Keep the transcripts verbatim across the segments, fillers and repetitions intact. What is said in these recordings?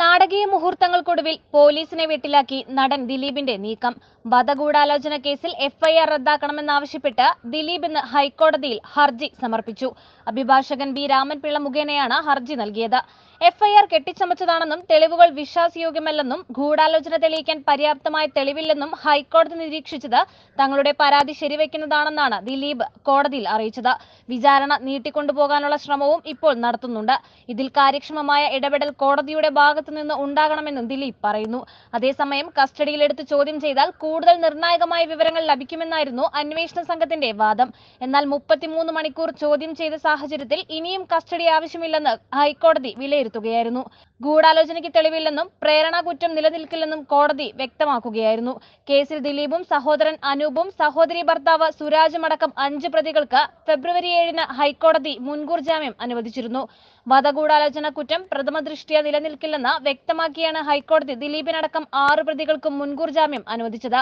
നാടകീയ മുഹൂർത്തങ്ങൾക്കൊടുവിൽ പോലീസിനെ വെട്ടിലാക്കി നടൻ ദിലീപിന്റെ നീക്കം. വധഗൂഢാലോചന കേസിൽ എഫ് ഐ ആർ റദ്ദാക്കണമെന്നാവശ്യപ്പെട്ട് ദിലീപ് ഇന്ന് ഹൈക്കോടതിയിൽ ഹർജി സമർപ്പിച്ചു. അഭിഭാഷകൻ ബി രാമൻപിള്ള മുഖേനയാണ് ഹർജി നൽകിയത്. എഫ് ഐ ആർ കെട്ടിച്ചമച്ചതാണെന്നും തെളിവുകൾ വിശ്വാസയോഗ്യമല്ലെന്നും ഗൂഢാലോചന തെളിയിക്കാൻ പര്യാപ്തമായ തെളിവില്ലെന്നും ഹൈക്കോടതി നിരീക്ഷിച്ചത് തങ്ങളുടെ പരാതി ശരിവെക്കുന്നതാണെന്നാണ് ദിലീപ് കോടതിയിൽ അറിയിച്ചത്. വിചാരണ നീട്ടിക്കൊണ്ടുപോകാനുള്ള ശ്രമവും ഇപ്പോൾ നടത്തുന്നുണ്ട്. ഇതിൽ കാര്യക്ഷമമായ ഇടപെടൽ കോടതിയുടെ ഭാഗത്ത് നിന്ന് ഉണ്ടാകണമെന്നും ദിലീപ് പറയുന്നു. അതേസമയം കസ്റ്റഡിയിലെടുത്ത് ചോദ്യം ചെയ്താൽ കൂടുതൽ നിർണായകമായ വിവരങ്ങൾ ലഭിക്കുമെന്നായിരുന്നു അന്വേഷണ സംഘത്തിന്റെ വാദം. എന്നാൽ മുപ്പത്തിമൂന്ന് മണിക്കൂർ ചോദ്യം ചെയ്ത സാഹചര്യത്തിൽ ഇനിയും കസ്റ്റഡി ആവശ്യമില്ലെന്ന് ഹൈക്കോടതി വിലയിരുത്തുകയായിരുന്നു. ഗൂഢാലോചനയ്ക്ക് തെളിവില്ലെന്നും പ്രേരണാ കുറ്റം നിലനിൽക്കില്ലെന്നും കോടതി വ്യക്തമാക്കുകയായിരുന്നു. കേസിൽ ദിലീപും സഹോദരൻ അനൂപും സഹോദരി ഭർത്താവ് സുരാജും അടക്കം അഞ്ച് പ്രതികൾക്ക് ഫെബ്രുവരി ഏഴിന് ഹൈക്കോടതി മുൻകൂർ ജാമ്യം അനുവദിച്ചിരുന്നു. വധഗൂഢാലോചന കുറ്റം പ്രഥമ ദൃഷ്ട്യാ നിലനിൽക്കില്ലെന്ന് വ്യക്തമാക്കിയാണ് ഹൈക്കോടതി ദിലീപിനടക്കം ആറ് പ്രതികൾക്കും മുൻകൂർ ജാമ്യം അനുവദിച്ചത്.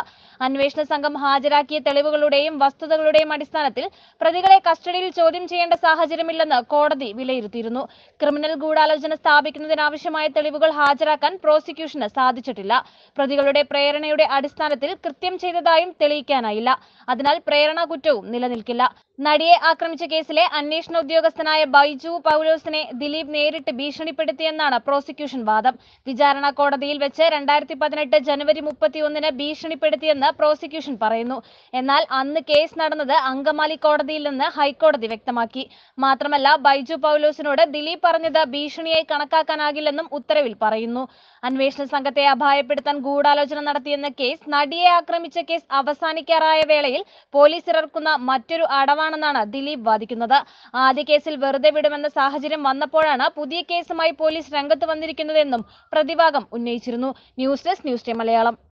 അന്വേഷണ സംഘം ഹാജരാക്കിയ തെളിവുകളുടെയും വസ്തുതകളുടെയും അടിസ്ഥാനത്തിൽ പ്രതികളെ കസ്റ്റഡിയിൽ ചോദ്യം ചെയ്യേണ്ട സാഹചര്യമില്ലെന്ന് കോടതി വിലയിരുത്തിയിരുന്നു. ക്രിമിനൽ ഗൂഢാലോചന സ്ഥാപിക്കുന്നതിനാവശ്യം തെളിവുകൾ ഹാജരാക്കാൻ പ്രോസിക്യൂഷന് സാധിച്ചിട്ടില്ല. പ്രതികളുടെ പ്രേരണയുടെ അടിസ്ഥാനത്തിൽ കൃത്യം ചെയ്തതായും തെളിയിക്കാനായില്ല. അതിനാൽ പ്രേരണാ കുറ്റവും നിലനിൽക്കില്ല. നടിയെ ആക്രമിച്ച കേസിലെ അന്വേഷണ ഉദ്യോഗസ്ഥനായ ബൈജു പൗലോസിനെ ദിലീപ് നേരിട്ട് ഭീഷണിപ്പെടുത്തിയെന്നാണ് പ്രോസിക്യൂഷൻ വാദം. വിചാരണ കോടതിയിൽ വെച്ച് രണ്ടായിരത്തി പതിനെട്ട് ജനുവരി മുപ്പത്തിയൊന്നിന് ഭീഷണിപ്പെടുത്തിയെന്ന് പ്രോസിക്യൂഷൻ പറയുന്നു. എന്നാൽ അന്ന് കേസ് നടന്നത് അങ്കമാലി കോടതിയിൽ നിന്ന് ഹൈക്കോടതി വ്യക്തമാക്കി. മാത്രമല്ല, ബൈജു പൗലോസിനോട് ദിലീപ് പറഞ്ഞത് ഭീഷണിയായി കണക്കാക്കാനാകില്ലെന്നും ഉത്തരവിൽ പറയുന്നു. അന്വേഷണ സംഘത്തെ അപായപ്പെടുത്താൻ ഗൂഢാലോചന നടത്തിയെന്ന കേസ് നടിയെ ആക്രമിച്ച കേസ് അവസാനിക്കാറായ വേളയിൽ പോലീസ് ഇറക്കുന്ന മറ്റൊരു അടവാണ് ാണ് ദിലീപ് വാദിക്കുന്നത്. ആദ്യ കേസിൽ വെറുതെ വിടുമെന്ന സാഹചര്യം വന്നപ്പോഴാണ് പുതിയ കേസുമായി പോലീസ് രംഗത്ത് വന്നിരിക്കുന്നതെന്നും പ്രതിഭാഗം ഉന്നയിച്ചിരുന്നു. News desk news time Malayalam.